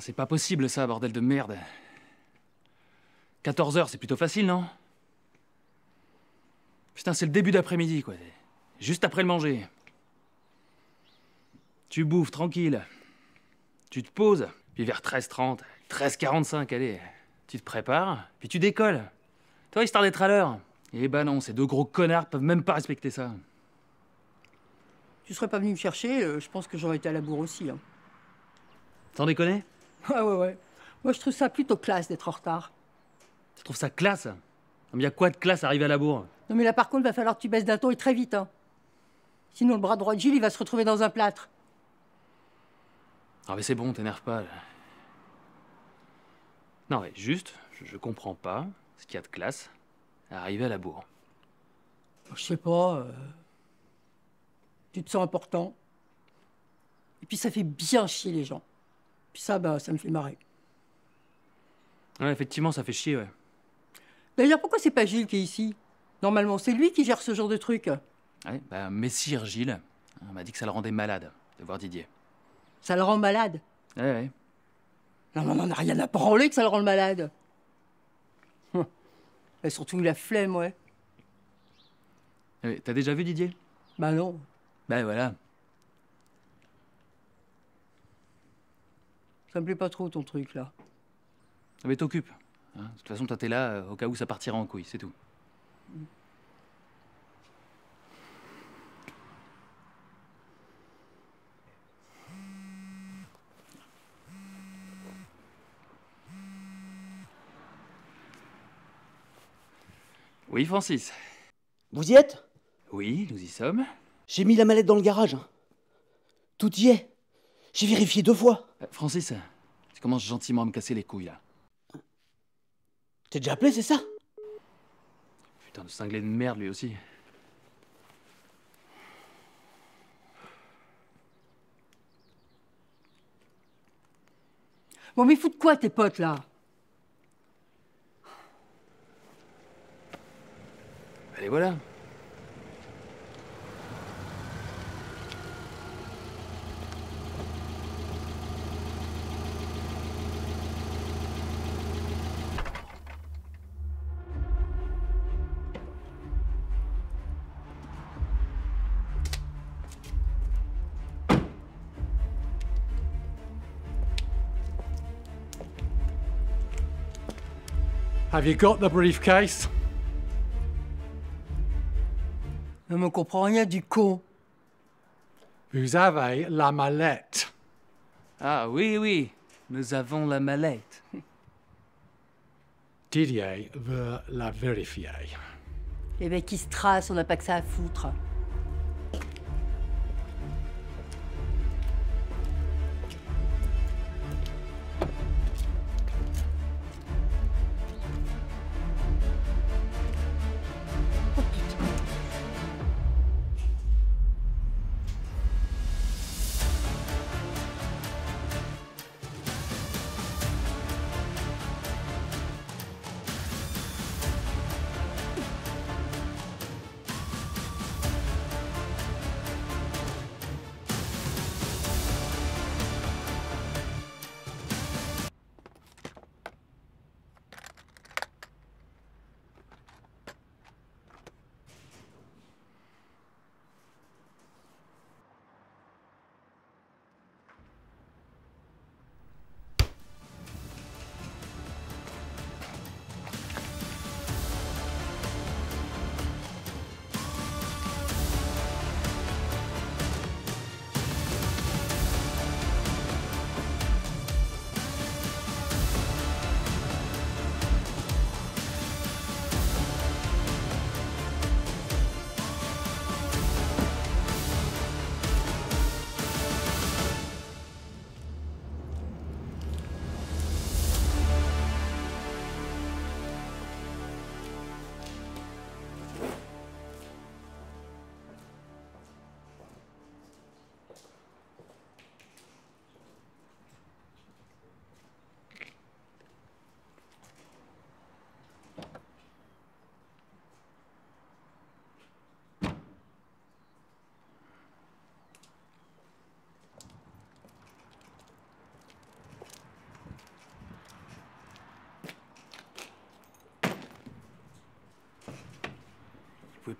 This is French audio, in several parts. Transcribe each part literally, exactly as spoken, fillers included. Putain, c'est pas possible ça, bordel de merde. quatorze heures, c'est plutôt facile, non? Putain, c'est le début d'après-midi, quoi. Juste après le manger. Tu bouffes, tranquille. Tu te poses, puis vers treize heures trente, treize heures quarante-cinq, allez. Tu te prépares, puis tu décolles. Toi, histoire d'être à l'heure. Eh ben non, ces deux gros connards peuvent même pas respecter ça. Tu serais pas venu me chercher, euh, je pense que j'aurais été à la bourre aussi. Hein. T'en déconner? Ah ouais, ouais. Moi, je trouve ça plutôt classe d'être en retard. Tu trouves ça classe? Non, mais y a quoi de classe à arriver à la bourre? Non, mais là, par contre, va falloir que tu baisses d'un ton et très vite. Hein. Sinon, le bras droit de Gilles, il va se retrouver dans un plâtre. Ah, mais c'est bon, t'énerve pas. Là. Non, mais juste, je, je comprends pas ce qu'il y a de classe à arriver à la bourre. Je sais pas. Euh... Tu te sens important. Et puis, ça fait bien chier les gens. Puis ça, bah, ça me fait marrer. Ouais, effectivement, ça fait chier, ouais. D'ailleurs, pourquoi c'est pas Gilles qui est ici? Normalement, c'est lui qui gère ce genre de truc. Ouais, bah, messire Gilles, on m'a dit que ça le rendait malade de voir Didier. Ça le rend malade? Ouais, ouais. Non, mais on n'en a rien à branler que ça le rend malade. Hum. Et surtout la flemme, ouais. Ouais, t'as déjà vu Didier? Bah non. Bah voilà. Ça me plaît pas trop, ton truc, là. Mais t'occupes. Hein. De toute façon, toi, t'es là euh, au cas où ça partira en couille, c'est tout. Mm. Oui, Francis. Vous y êtes? Oui, nous y sommes. J'ai mis la mallette dans le garage. Tout y est. J'ai vérifié deux fois. Euh, Francis, tu commences gentiment à me casser les couilles, là. T'es déjà appelé, c'est ça? Putain de cinglé de merde, lui aussi. Bon, mais foutent quoi, tes potes, là? Allez, voilà. Have you got the briefcase? Ne me comprends rien du con. Vous avez la mallette. Ah oui, oui, nous avons la mallette. Didier veut la vérifier. Eh ben, qui se trace, on n'a pas que ça à foutre.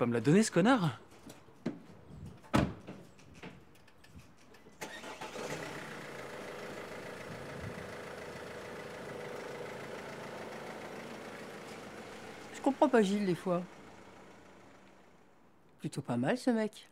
pas me la donner, ce connard? Je comprends pas Gilles, des fois. Plutôt pas mal, ce mec.